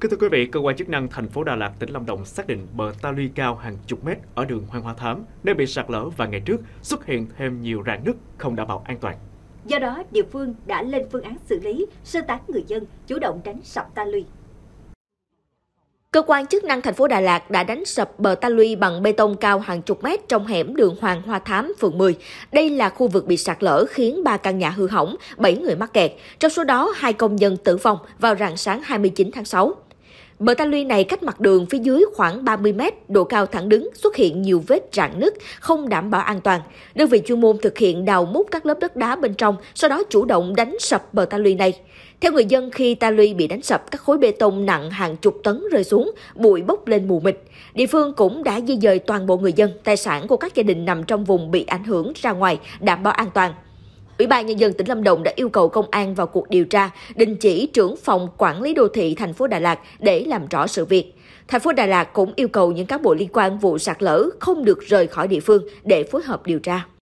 Kính thưa quý vị, cơ quan chức năng thành phố Đà Lạt, tỉnh Lâm Đồng xác định bờ ta luy cao hàng chục mét ở đường Hoàng Hoa Thám, nơi bị sạt lở vài ngày trước, xuất hiện thêm nhiều rạn nứt không đảm bảo an toàn. Do đó, địa phương đã lên phương án xử lý, sơ tán người dân, chủ động đánh sập ta luy. Cơ quan chức năng thành phố Đà Lạt đã đánh sập bờ ta luy bằng bê tông cao hàng chục mét trong hẻm đường Hoàng Hoa Thám, phường 10. Đây là khu vực bị sạt lở khiến 3 căn nhà hư hỏng, 7 người mắc kẹt. Trong số đó, 2 công nhân tử vong vào rạng sáng 29 tháng 6. Bờ ta luy này cách mặt đường phía dưới khoảng 30 mét, độ cao thẳng đứng, xuất hiện nhiều vết rạn nứt, không đảm bảo an toàn. Đơn vị chuyên môn thực hiện đào múc các lớp đất đá bên trong, sau đó chủ động đánh sập bờ ta luy này. Theo người dân, khi ta luy bị đánh sập, các khối bê tông nặng hàng chục tấn rơi xuống, bụi bốc lên mù mịt. Địa phương cũng đã di dời toàn bộ người dân, tài sản của các gia đình nằm trong vùng bị ảnh hưởng ra ngoài, đảm bảo an toàn. Ủy ban Nhân dân tỉnh Lâm Đồng đã yêu cầu công an vào cuộc điều tra, đình chỉ trưởng phòng quản lý đô thị thành phố Đà Lạt để làm rõ sự việc. Thành phố Đà Lạt cũng yêu cầu những cán bộ liên quan vụ sạt lở không được rời khỏi địa phương để phối hợp điều tra.